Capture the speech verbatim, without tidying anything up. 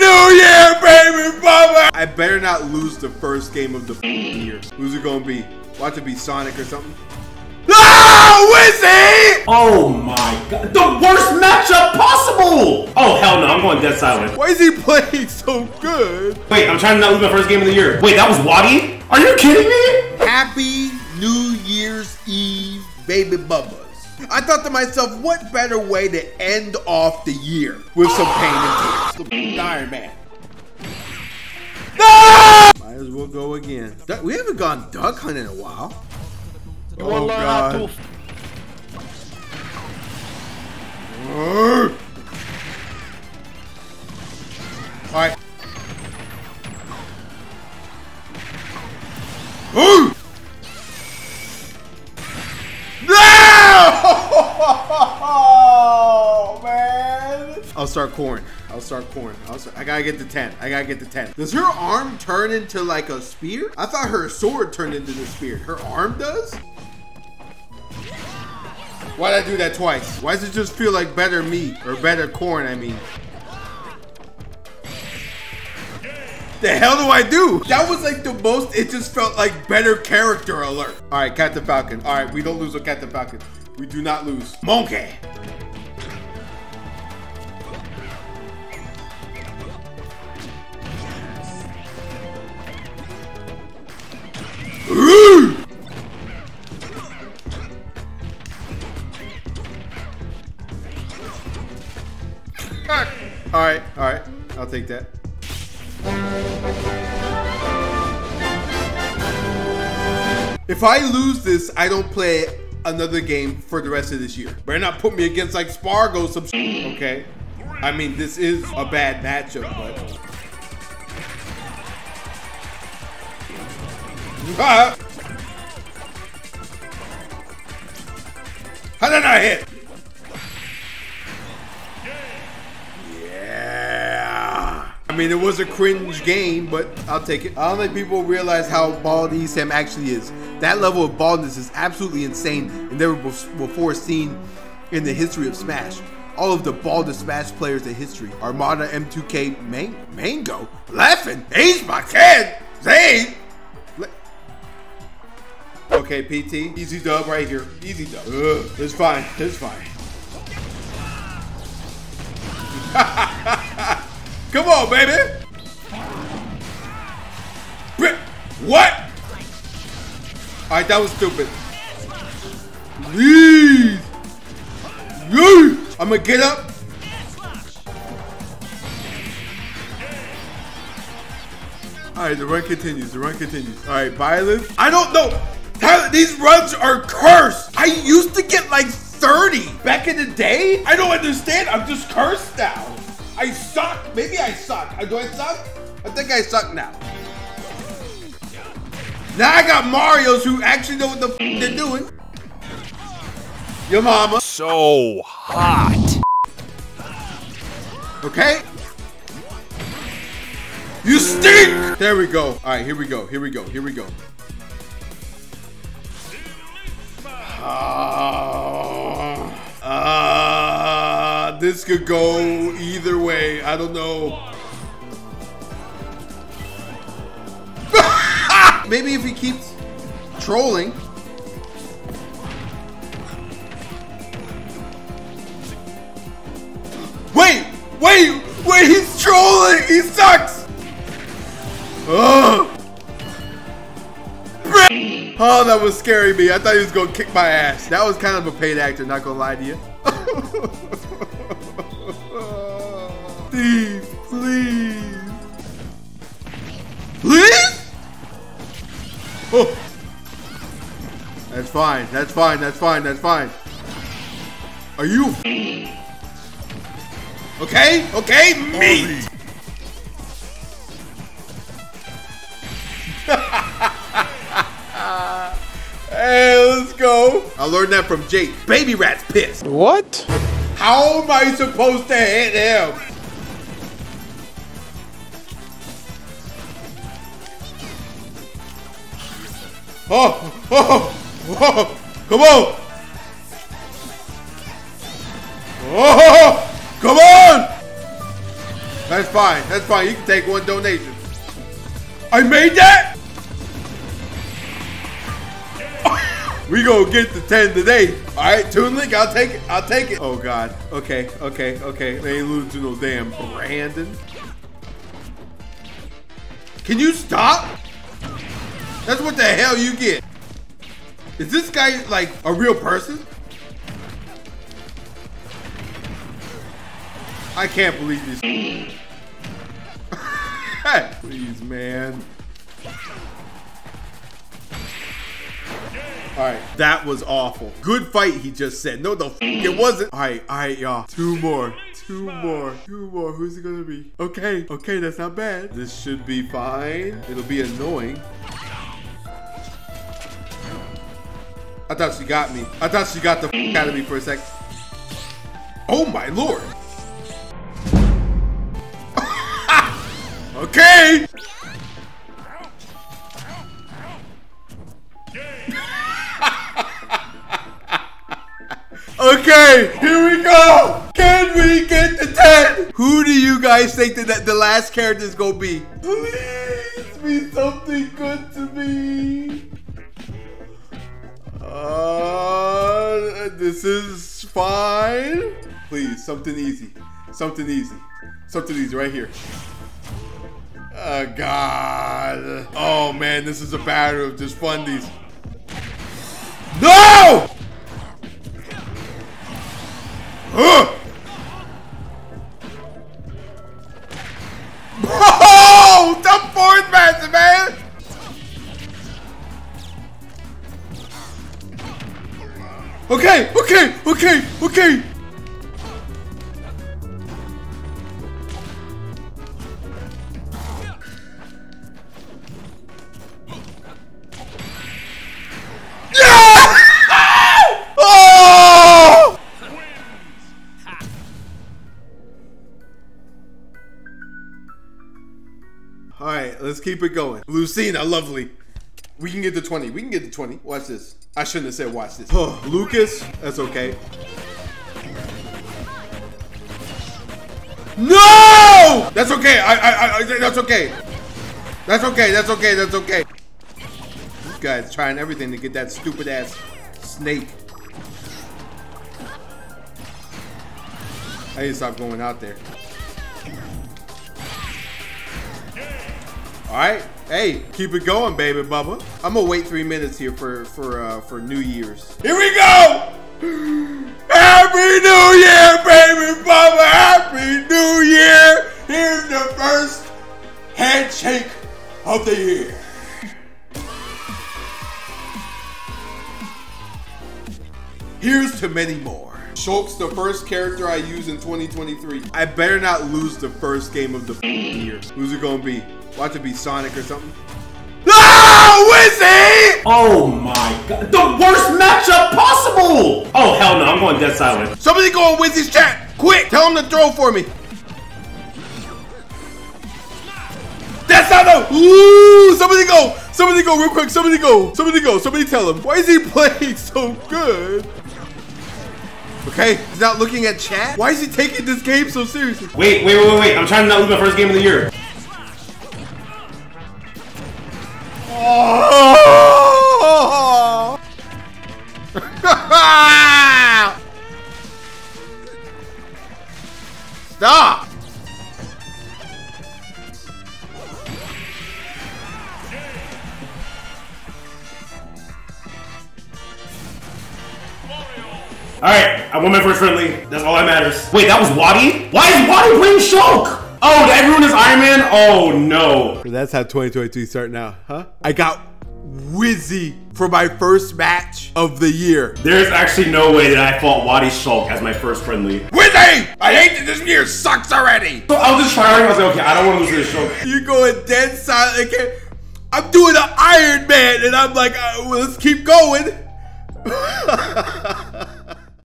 Happy New Year, baby mama! I better not lose the first game of the year. Who's it gonna be? Watch it be Sonic or something. No, Wizzy! Oh my god, the worst matchup possible! Oh hell no, I'm going Death Island. Why is he playing so good? Wait, I'm trying to not lose my first game of the year. Wait, that was Wadi? Are you kidding me? Happy New Year's Eve, baby Bubba. I thought to myself, what better way to end off the year with some pain and tears? Iron Man. No! Might as well go again. We haven't gone duck hunting in a while. You oh, God. All right. Ooh! Oh man! I'll start corn. I'll start corn. I'll start. I gotta get the ten. I gotta get the ten. Does her arm turn into like a spear? I thought her sword turned into the spear. Her arm does? Why'd I do that twice? Why does it just feel like better meat or better corn? I mean, the hell do I do? That was like the most. It just felt like better character alert. All right, Captain Falcon. All right, we don't lose with Captain Falcon. We do not lose. Monkey! Alright, alright. I'll take that. If I lose this, I don't play it. Another game for the rest of this year. Better not put me against like Sparg zero some sh okay? I mean, this is a bad matchup, but. Ah! How did I hit? Yeah. I mean, it was a cringe game, but I'll take it. I don't think people realize how bald E SAM actually is. That level of baldness is absolutely insane and never before seen in the history of Smash. All of the baldest Smash players in history. Armada, M two K, Man Mango, laughing, he's my kid, Zane. Okay, P T, easy dub right here, easy dub. Ugh, it's fine, it's fine. Come on, baby. What? All right, that was stupid. Please. I'm gonna get up. All right, the run continues, the run continues. All right, violence. I don't know. Tyler, these runs are cursed. I used to get like thirty back in the day. I don't understand, I'm just cursed now. I suck, maybe I suck. Do I suck? I think I suck now. Now I got Marios who actually know what the f they're doing. Your mama. So hot. Okay. You stink. There we go. All right, here we go. Here we go. Here we go. Uh, uh, this could go either way. I don't know. Maybe if he keeps trolling. Wait, wait, wait, he's trolling. He sucks. Ugh. Oh, that was scaring me. I thought he was going to kick my ass. That was kind of a paid actor, not going to lie to you. Steve, please. Please? Oh. That's fine, that's fine, that's fine, that's fine. Are you okay? Okay, me. Hey, let's go. I learned that from Jake. Baby rat's pissed. What? How am I supposed to hit him? Oh, oh, oh, come on. Oh, come on. I That's fine. That's fine. You can take one donation. I made that? We gonna get the ten today. All right, Toon Link, I'll take it. I'll take it. Oh, God. Okay, okay, okay. They ain't losing to no damn Brandon. Can you stop? That's what the hell you get. Is this guy, like, a real person? I can't believe this. Please, man. Alright, that was awful. Good fight, he just said. No, the f it wasn't. Alright, alright, y'all. Two more. Two more. Two more. Who's it gonna be? Okay. Okay, that's not bad. This should be fine. It'll be annoying. I thought she got me. I thought she got the f out of me for a sec. Oh, my Lord. Okay. Okay, here we go. Can we get the ten? Who do you guys think that the last character is going to be? Please be something good to me. Uh, this is fine. Please, something easy. Something easy. Something easy right here. Oh, God. Oh, man, this is a battle of just fundies. No! Ugh! Oh, the fourth match, man! Okay, okay, okay, okay. Let's keep it going. Lucina, lovely. We can get the twenty. We can get the twenty. Watch this. I shouldn't have said watch this. Oh, Lucas, that's okay. No! That's okay. I, I, I, that's okay. That's okay. That's okay. That's okay. This guy's trying everything to get that stupid ass snake. I need to stop going out there. All right, hey, keep it going, baby Bubba. I'm gonna wait three minutes here for for uh, for New Year's. Here we go! Happy New Year, baby Bubba! Happy New Year! Here's the first handshake of the year. Here's to many more. Shulk's the first character I use in twenty twenty-three. I better not lose the first game of the year. Who's it gonna be? Watch it be Sonic or something. No, Wizzy! Oh my God, the worst matchup possible! Oh hell no, I'm going Dead Silent. Somebody go on Wizzy's chat, quick! Tell him to throw for me. Dead Silent! Ooh, somebody go! Somebody go real quick! Somebody go! Somebody go! Somebody tell him. Why is he playing so good? Okay, he's not looking at chat. Why is he taking this game so seriously? Wait, wait, wait, wait! I'm trying to not lose my first game of the year. Oh! Stop! All right, I won my first friendly. That's all that matters. Wait, that was Wadi? Why is Wadi playing Shulk? Oh, everyone is Iron Man? Oh, no. That's how twenty twenty-two start now, huh? I got Wizzy for my first match of the year. There's actually no way that I fought Wadi Shulk as my first friendly. Wizzy! I hate that this year sucks already. So I was just trying, I was like, okay, I don't want to lose to this Shulk. You're going Dead Silent again. I'm doing an Iron Man, and I'm like, uh, well, let's keep going.